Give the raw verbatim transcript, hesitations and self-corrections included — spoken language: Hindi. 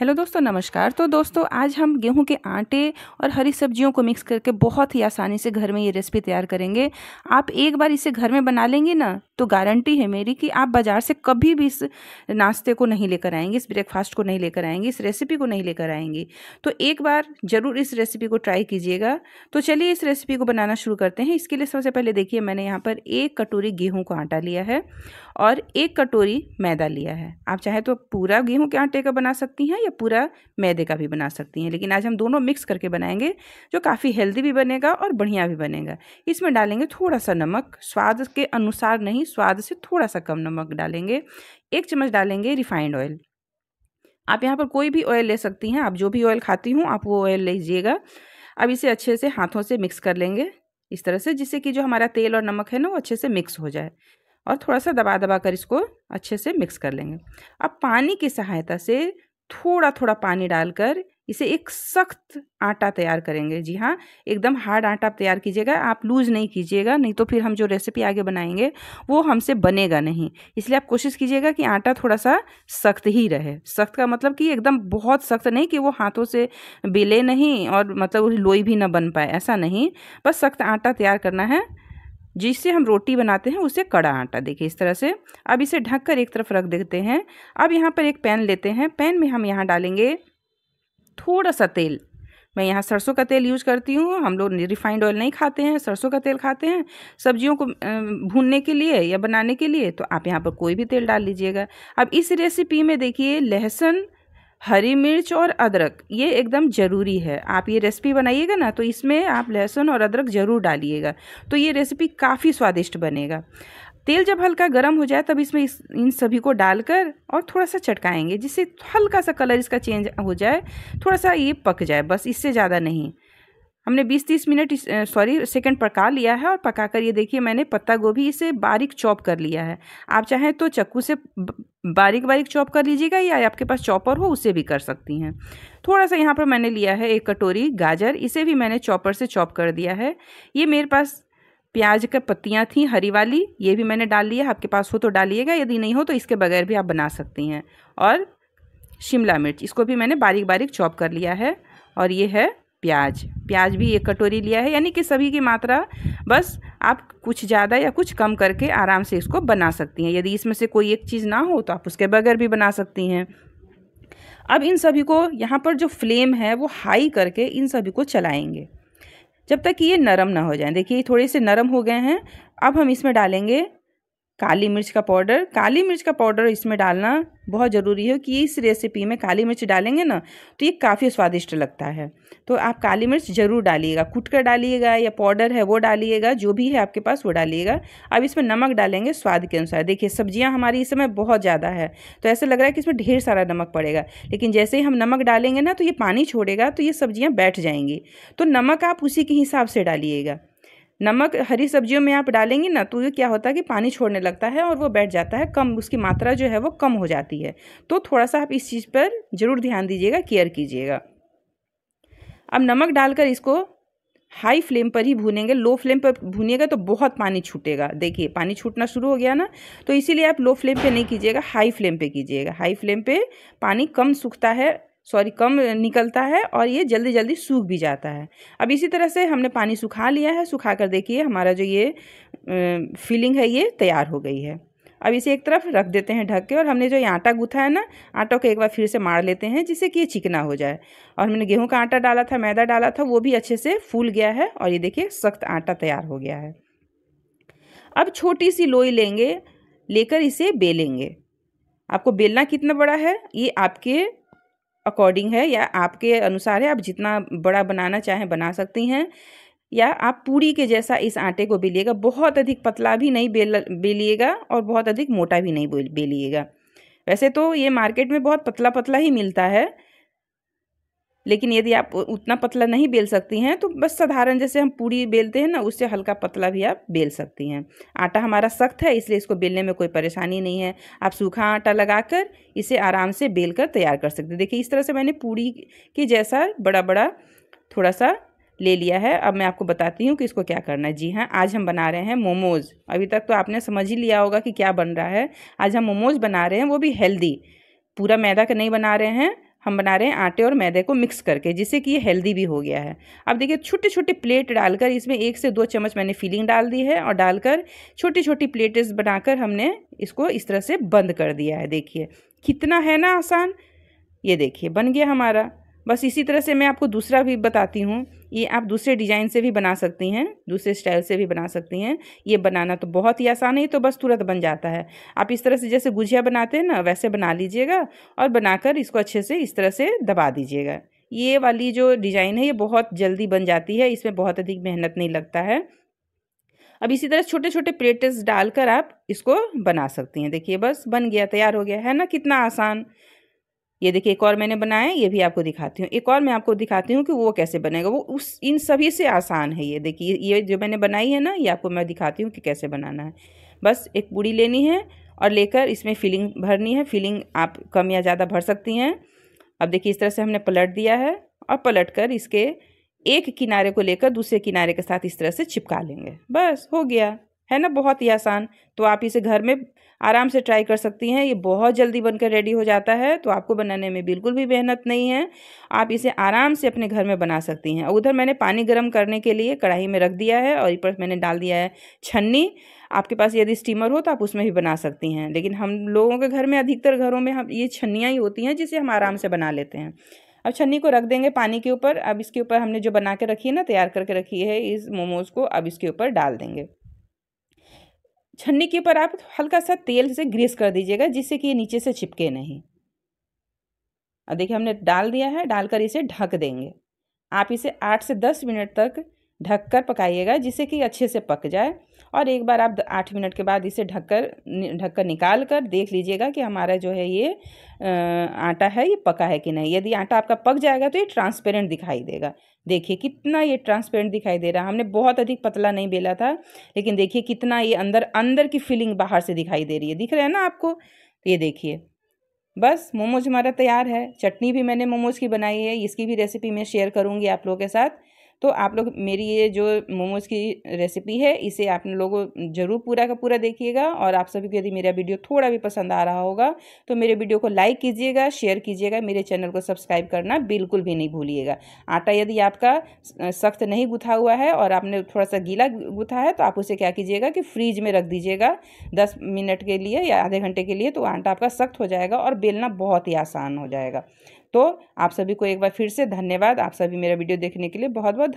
हेलो दोस्तों, नमस्कार। तो दोस्तों आज हम गेहूं के आटे और हरी सब्जियों को मिक्स करके बहुत ही आसानी से घर में ये रेसिपी तैयार करेंगे। आप एक बार इसे घर में बना लेंगे ना तो गारंटी है मेरी कि आप बाज़ार से कभी भी इस नाश्ते को नहीं लेकर आएंगे, इस ब्रेकफास्ट को नहीं लेकर आएंगे, इस रेसिपी को नहीं लेकर आएंगे। तो एक बार ज़रूर इस रेसिपी को ट्राई कीजिएगा। तो चलिए इस रेसिपी को बनाना शुरू करते हैं। इसके लिए सबसे पहले देखिए मैंने यहाँ पर एक कटोरी गेहूँ का आटा लिया है और एक कटोरी मैदा लिया है। आप चाहे तो पूरा गेहूँ के आटे का बना सकती हैं या पूरा मैदे का भी बना सकती हैं, लेकिन आज हम दोनों मिक्स करके बनाएंगे, जो काफ़ी हेल्दी भी बनेगा और बढ़िया भी बनेगा। इसमें डालेंगे थोड़ा सा नमक, स्वाद के अनुसार नहीं, स्वाद से थोड़ा सा कम नमक डालेंगे। एक चम्मच डालेंगे रिफाइंड ऑयल। आप यहाँ पर कोई भी ऑयल ले सकती हैं, आप जो भी ऑयल खाती हूँ आप वो ऑयल लीजिएगा। अब इसे अच्छे से हाथों से मिक्स कर लेंगे इस तरह से, जिससे कि जो हमारा तेल और नमक है ना वो अच्छे से मिक्स हो जाए, और थोड़ा सा दबा दबा कर इसको अच्छे से मिक्स कर लेंगे। अब पानी की सहायता से थोड़ा थोड़ा पानी डालकर इसे एक सख्त आटा तैयार करेंगे। जी हाँ, एकदम हार्ड आटा तैयार कीजिएगा, आप लूज़ नहीं कीजिएगा, नहीं तो फिर हम जो रेसिपी आगे बनाएंगे वो हमसे बनेगा नहीं। इसलिए आप कोशिश कीजिएगा कि आटा थोड़ा सा सख्त ही रहे। सख्त का मतलब कि एकदम बहुत सख्त नहीं कि वो हाथों से बेले नहीं और मतलब लोई भी ना बन पाए, ऐसा नहीं, बस सख्त आटा तैयार करना है, जिससे हम रोटी बनाते हैं उसे कड़ा आटा। देखिए इस तरह से। अब इसे ढककर एक तरफ रख देते हैं। अब यहाँ पर एक पैन लेते हैं, पैन में हम यहाँ डालेंगे थोड़ा सा तेल। मैं यहाँ सरसों का तेल यूज़ करती हूँ, हम लोग रिफाइंड ऑयल नहीं खाते हैं, सरसों का तेल खाते हैं सब्जियों को भूनने के लिए या बनाने के लिए। तो आप यहाँ पर कोई भी तेल डाल लीजिएगा। अब इस रेसिपी में देखिए लहसुन, हरी मिर्च और अदरक ये एकदम ज़रूरी है। आप ये रेसिपी बनाइएगा ना तो इसमें आप लहसुन और अदरक ज़रूर डालिएगा, तो ये रेसिपी काफ़ी स्वादिष्ट बनेगा। तेल जब हल्का गर्म हो जाए तब इसमें इस, इन सभी को डालकर और थोड़ा सा चटकाएंगे, जिससे हल्का सा कलर इसका चेंज हो जाए, थोड़ा सा ये पक जाए, बस इससे ज़्यादा नहीं। हमने बीस तीस मिनट सॉरी सेकंड पका लिया है, और पका कर ये देखिए मैंने पत्ता गोभी इसे बारीक चॉप कर लिया है। आप चाहें तो चक्कू से बारीक बारीक चॉप कर लीजिएगा, या आपके पास चॉपर हो उसे भी कर सकती हैं। थोड़ा सा यहाँ पर मैंने लिया है एक कटोरी गाजर, इसे भी मैंने चॉपर से चॉप कर दिया है। ये मेरे पास प्याज की पत्तियाँ थी हरी वाली, ये भी मैंने डाल लिया। आपके पास हो तो डालिएगा, यदि नहीं हो तो इसके बगैर भी आप बना सकती हैं। और शिमला मिर्च, इसको भी मैंने बारीक बारीक चॉप कर लिया है। और ये है प्याज, प्याज भी एक कटोरी लिया है, यानी कि सभी की मात्रा, बस आप कुछ ज़्यादा या कुछ कम करके आराम से इसको बना सकती हैं। यदि इसमें से कोई एक चीज़ ना हो तो आप उसके बगैर भी बना सकती हैं। अब इन सभी को यहाँ पर जो फ्लेम है वो हाई करके इन सभी को चलाएंगे जब तक कि ये नरम ना हो जाए। देखिए थोड़े से नरम हो गए हैं। अब हम इसमें डालेंगे काली मिर्च का पाउडर। काली मिर्च का पाउडर इसमें डालना बहुत ज़रूरी है कि इस रेसिपी में काली मिर्च डालेंगे ना तो ये काफ़ी स्वादिष्ट लगता है। तो आप काली मिर्च ज़रूर डालिएगा, कूट कर डालिएगा या पाउडर है वो डालिएगा, जो भी है आपके पास वो डालिएगा। अब इसमें नमक डालेंगे स्वाद के अनुसार। देखिए सब्जियां हमारी इस समय बहुत ज़्यादा है तो ऐसा लग रहा है कि इसमें ढेर सारा नमक पड़ेगा, लेकिन जैसे ही हम नमक डालेंगे ना तो ये पानी छोड़ेगा, तो ये सब्जियाँ बैठ जाएंगी। तो नमक आप उसी के हिसाब से डालिएगा। नमक हरी सब्जियों में आप डालेंगे ना तो ये क्या होता है कि पानी छोड़ने लगता है और वो बैठ जाता है, कम उसकी मात्रा जो है वो कम हो जाती है। तो थोड़ा सा आप इस चीज़ पर ज़रूर ध्यान दीजिएगा, केयर कीजिएगा। अब नमक डालकर इसको हाई फ्लेम पर ही भूनेंगे। लो फ्लेम पर भूनिएगा तो बहुत पानी छूटेगा। देखिए पानी छूटना शुरू हो गया ना, तो इसीलिए आप लो फ्लेम पे नहीं कीजिएगा, हाई फ्लेम पे कीजिएगा। हाई फ्लेम पे पानी कम सूखता है सॉरी कम निकलता है और ये जल्दी जल्दी सूख भी जाता है। अब इसी तरह से हमने पानी सुखा लिया है। सुखा कर देखिए हमारा जो ये फिलिंग है ये तैयार हो गई है। अब इसे एक तरफ रख देते हैं ढक के, और हमने जो ये आटा गूथा है ना, आटा को एक बार फिर से मार लेते हैं जिससे कि ये चिकना हो जाए। और हमने गेहूँ का आटा डाला था, मैदा डाला था, वो भी अच्छे से फूल गया है और ये देखिए सख्त आटा तैयार हो गया है। अब छोटी सी लोई लेंगे, लेकर इसे बेलेंगे। आपको बेलना कितना बड़ा है ये आपके अकॉर्डिंग है, या आपके अनुसार है, आप जितना बड़ा बनाना चाहें बना सकती हैं, या आप पूरी के जैसा इस आटे को बेलिएगा। बहुत अधिक पतला भी नहीं बेल बेलिएगा और बहुत अधिक मोटा भी नहीं बेलिएगा। वैसे तो ये मार्केट में बहुत पतला पतला ही मिलता है, लेकिन यदि आप उतना पतला नहीं बेल सकती हैं तो बस साधारण जैसे हम पूरी बेलते हैं ना उससे हल्का पतला भी आप बेल सकती हैं। आटा हमारा सख्त है इसलिए इसको बेलने में कोई परेशानी नहीं है। आप सूखा आटा लगाकर इसे आराम से बेलकर तैयार कर सकते हैं। देखिए इस तरह से मैंने पूरी के जैसा बड़ा बड़ा थोड़ा सा ले लिया है। अब मैं आपको बताती हूँ कि इसको क्या करना है। जी हाँ, आज हम बना रहे हैं मोमोज़। अभी तक तो आपने समझ ही लिया होगा कि क्या बन रहा है। आज हम मोमोज़ बना रहे हैं, वो भी हेल्दी। पूरा मैदा का नहीं बना रहे हैं, हम बना रहे हैं आटे और मैदे को मिक्स करके, जिससे कि ये हेल्दी भी हो गया है। अब देखिए छोटे छोटे प्लेट डालकर इसमें एक से दो चम्मच मैंने फिलिंग डाल दी है और डालकर छोटी छोटी प्लेट्स बनाकर हमने इसको इस तरह से बंद कर दिया है। देखिए कितना है ना आसान, ये देखिए बन गया हमारा। बस इसी तरह से मैं आपको दूसरा भी बताती हूँ, ये आप दूसरे डिज़ाइन से भी बना सकती हैं, दूसरे स्टाइल से भी बना सकती हैं। ये बनाना तो बहुत ही आसान है, तो बस तुरंत बन जाता है। आप इस तरह से जैसे गुजिया बनाते हैं ना, वैसे बना लीजिएगा और बनाकर इसको अच्छे से इस तरह से दबा दीजिएगा। ये वाली जो डिज़ाइन है ये बहुत जल्दी बन जाती है, इसमें बहुत अधिक मेहनत नहीं लगता है। अब इसी तरह छोटे छोटे प्लेट्स डालकर आप इसको बना सकती हैं। देखिए बस बन गया, तैयार हो गया है ना, कितना आसान। ये देखिए एक और मैंने बनाया, ये भी आपको दिखाती हूँ। एक और मैं आपको दिखाती हूँ कि वो कैसे बनेगा, वो उस इन सभी से आसान है। ये देखिए ये जो मैंने बनाई है ना, ये आपको मैं दिखाती हूँ कि कैसे बनाना है। बस एक पूड़ी लेनी है और लेकर इसमें फिलिंग भरनी है। फिलिंग आप कम या ज़्यादा भर सकती हैं। अब देखिए इस तरह से हमने पलट दिया है और पलट कर इसके एक किनारे को लेकर दूसरे किनारे के साथ इस तरह से चिपका लेंगे। बस हो गया है ना, बहुत ही आसान। तो आप इसे घर में आराम से ट्राई कर सकती हैं, ये बहुत जल्दी बनकर रेडी हो जाता है। तो आपको बनाने में बिल्कुल भी मेहनत नहीं है, आप इसे आराम से अपने घर में बना सकती हैं। उधर मैंने पानी गर्म करने के लिए कढ़ाई में रख दिया है और ऊपर मैंने डाल दिया है छन्नी। आपके पास यदि स्टीमर हो तो आप उसमें भी बना सकती हैं, लेकिन हम लोगों के घर में, अधिकतर घरों में हम ये छन्नियाँ ही होती हैं जिसे हम आराम से बना लेते हैं। अब छन्नी को रख देंगे पानी के ऊपर। अब इसके ऊपर हमने जो बना के रखी है ना, तैयार करके रखी है इस मोमोज़ को, अब इसके ऊपर डाल देंगे। छन्नी के ऊपर आप हल्का सा तेल से ग्रीस कर दीजिएगा, जिससे कि ये नीचे से चिपके नहीं। अब देखिए हमने डाल दिया है, डालकर इसे ढक देंगे। आप इसे आठ से दस मिनट तक ढककर पकाइएगा, जिससे कि अच्छे से पक जाए। और एक बार आप आठ मिनट के बाद इसे ढककर ढककर निकाल कर देख लीजिएगा कि हमारा जो है ये आटा है ये पका है कि नहीं। यदि आटा आपका पक जाएगा तो ये ट्रांसपेरेंट दिखाई देगा। देखिए कितना ये ट्रांसपेरेंट दिखाई दे रहा है। हमने बहुत अधिक पतला नहीं बेला था, लेकिन देखिए कितना ये अंदर अंदर की फीलिंग बाहर से दिखाई दे रही है। दिख रहा है ना आपको, ये देखिए। बस मोमोज हमारा तैयार है। चटनी भी मैंने मोमोज की बनाई है, इसकी भी रेसिपी मैं शेयर करूँगी आप लोगों के साथ। तो आप लोग मेरी ये जो मोमोज़ की रेसिपी है इसे आप लोगों ज़रूर पूरा का पूरा देखिएगा। और आप सभी को यदि मेरा वीडियो थोड़ा भी पसंद आ रहा होगा तो मेरे वीडियो को लाइक कीजिएगा, शेयर कीजिएगा, मेरे चैनल को सब्सक्राइब करना बिल्कुल भी नहीं भूलिएगा। आटा यदि आपका सख्त नहीं गूथा हुआ है और आपने थोड़ा सा गीला गूथा है तो आप उसे क्या कीजिएगा कि फ्रीज में रख दीजिएगा दस मिनट के लिए या आधे घंटे के लिए। तो आटा आपका सख्त हो जाएगा और बेलना बहुत ही आसान हो जाएगा। तो आप सभी को एक बार फिर से धन्यवाद। आप सभी मेरा वीडियो देखने के लिए बहुत बहुत